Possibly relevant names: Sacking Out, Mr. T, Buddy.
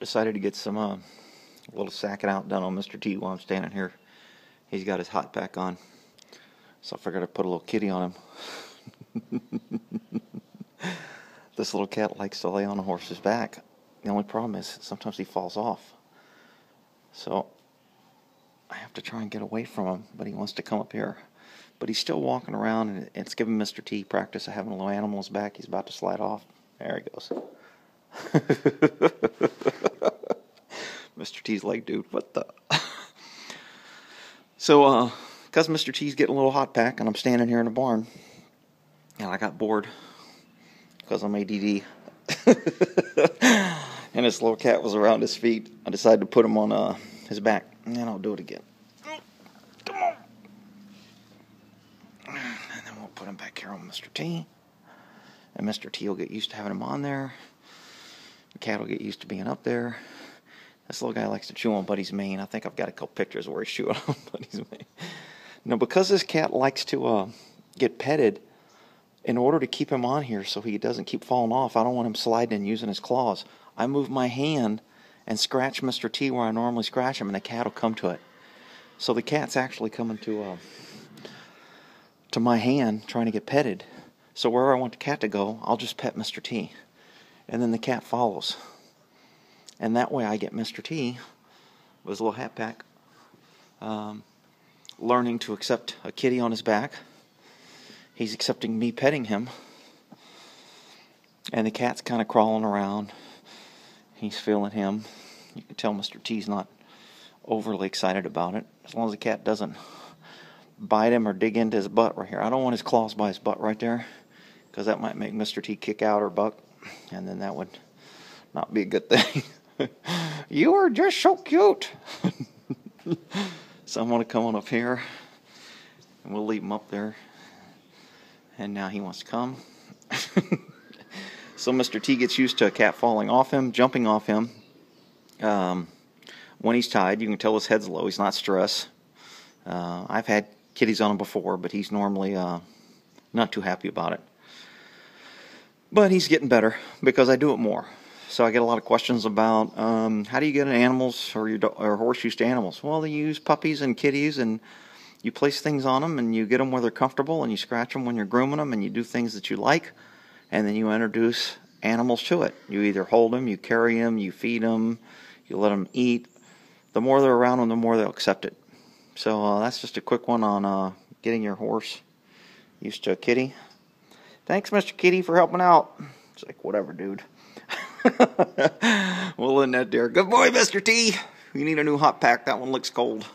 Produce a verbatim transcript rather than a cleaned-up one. decided to get some uh, a little sacking out done on Mister T while I'm standing here. He's got his hot pack on, so I figured I'd put a little kitty on him. This little cat likes to lay on a horse's back. The only problem is sometimes he falls off, so I have to try and get away from him, but he wants to come up here. But he's still walking around, and it's giving Mister T practice of having a little animal's back. He's about to slide off. There he goes. Mister T's like, dude, what the? So, uh, because Mister T's getting a little hot pack, and I'm standing here in the barn, and I got bored because I'm A D D. And this little cat was around his feet. I decided to put him on uh, his back, and I'll do it again. Come on. And then we'll put him back here on Mister T. And Mister T will get used to having him on there. The cat will get used to being up there. This little guy likes to chew on Buddy's mane. I think I've got a couple pictures where he's chewing on Buddy's mane. Now, because this cat likes to uh, get petted, in order to keep him on here so he doesn't keep falling off, I don't want him sliding and using his claws. I move my hand and scratch Mister T where I normally scratch him, and the cat will come to it. So the cat's actually coming to uh, to my hand trying to get petted. So wherever I want the cat to go, I'll just pet Mister T. And then the cat follows. And that way I get Mister T, with his little hat pack, um, learning to accept a kitty on his back. He's accepting me petting him. And the cat's kind of crawling around. He's feeling him. You can tell Mister T's not overly excited about it. As long as the cat doesn't bite him or dig into his butt right here. I don't want his claws by his butt right there, because that might make Mister T kick out or buck, and then that would not be a good thing. You are just so cute. So I'm going to come on up here, and we'll leave him up there, and now he wants to come. So Mister T gets used to a cat falling off him, jumping off him. Um, when he's tied, you can tell his head's low. He's not stressed. Uh, I've had kitties on him before, but he's normally uh, not too happy about it. But he's getting better because I do it more. So I get a lot of questions about um, how do you get an animals or your do or horse used to animals? Well, they use puppies and kitties, and you place things on them, and you get them where they're comfortable, and you scratch them when you're grooming them, and you do things that you like, and then you introduce animals to it. You either hold them, you carry them, you feed them, you let them eat. The more they're around them, the more they'll accept it. So uh, that's just a quick one on uh, getting your horse used to a kitty. Thanks, Mister Kitty, for helping out. It's like, whatever, dude. We'll end that there. Good boy, Mister T. You need a new hot pack. That one looks cold.